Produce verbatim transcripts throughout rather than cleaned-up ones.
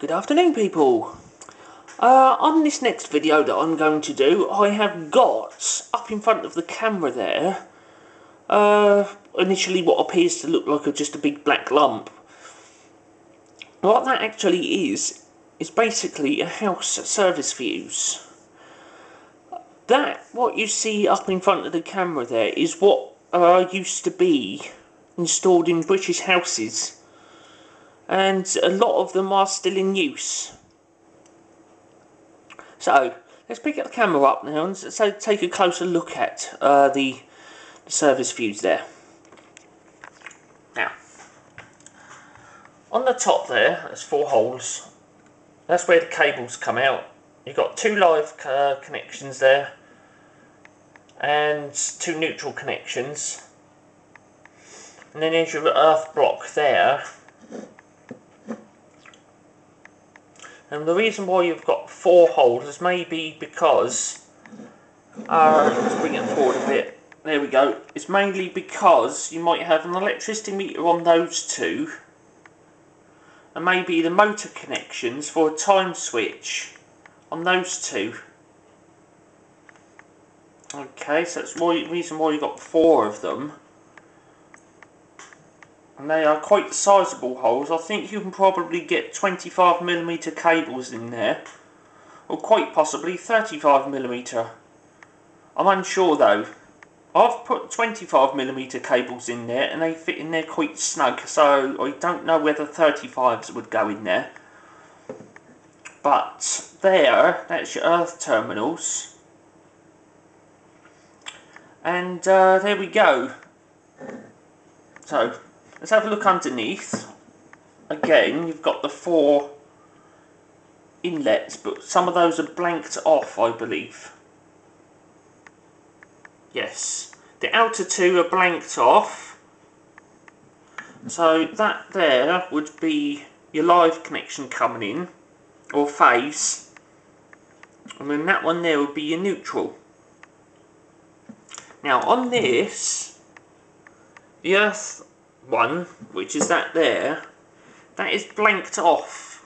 Good afternoon, people. Uh, on this next video that I'm going to do, I have got up in front of the camera there uh, initially what appears to look like a, just a big black lump. What that actually is is basically a house service views. That what you see up in front of the camera there is what uh, used to be installed in British houses. And a lot of them are still in use. So let's pick up the camera up now and so take a closer look at uh, the, the service views there. Now, on the top there, there's four holes. That's where the cables come out. You've got two live uh, connections there, and two neutral connections. And then there's your earth block there. And the reason why you've got four holes is maybe because, uh, let's bring it forward a bit, there we go, it's mainly because you might have an electricity meter on those two, and maybe the motor connections for a time switch on those two. Okay, so that's the reason why you've got four of them. And they are quite sizable holes. I think you can probably get twenty-five millimeter cables in there, or quite possibly thirty-five millimeter. I'm unsure though. I've put twenty-five millimeter cables in there and they fit in there quite snug, so I don't know whether thirty-fives would go in there. But there, that's your earth terminals. And uh, there we go. So let's have a look underneath. Again, you've got the four inlets, but some of those are blanked off, I believe. Yes, the outer two are blanked off. So that there would be your live connection coming in, or phase. And then that one there would be your neutral. Now on this, the earth one, which is that there, that is blanked off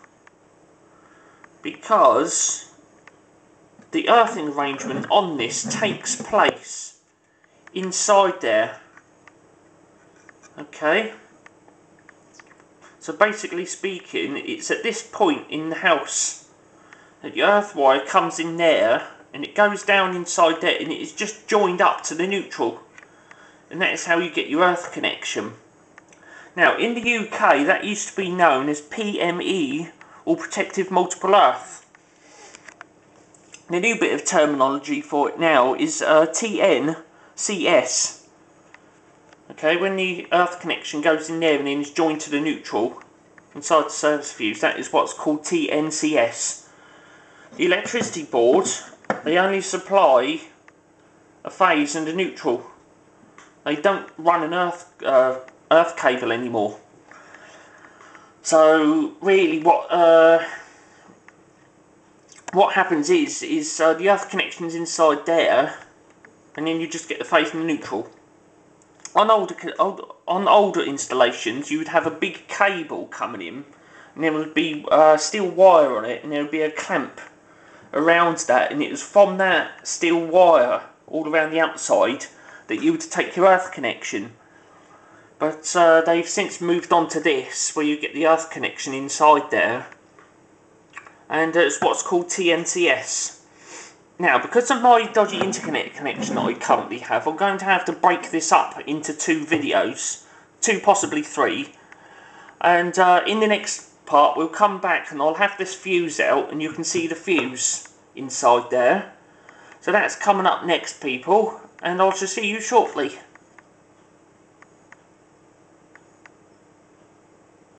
because the earthing arrangement on this takes place inside there. Okay, so basically speaking, it's at this point in the house that the earth wire comes in there and it goes down inside there and it is just joined up to the neutral, and that is how you get your earth connection. Now, in the U K, that used to be known as P M E, or Protective Multiple Earth. The new bit of terminology for it now is uh, T N C S. Okay, when the earth connection goes in there and then is joined to the neutral, inside the service fuse, that is what's called T N C S. The electricity board, they only supply a phase and a neutral. They don't run an earth uh, earth cable anymore. So really what uh, what happens is is uh, the earth connection's inside there and then you just get the phase and the neutral. On older, old, on older installations you would have a big cable coming in and there would be uh, steel wire on it and there would be a clamp around that, and it was from that steel wire all around the outside that you would take your earth connection. But uh, they've since moved on to this, where you get the earth connection inside there. And it's what's called T N C S. Now, because of my dodgy interconnect connection that I currently have, I'm going to have to break this up into two videos. Two, possibly three. And uh, in the next part, we'll come back and I'll have this fuse out, and you can see the fuse inside there. So that's coming up next, people. And I'll just see you shortly.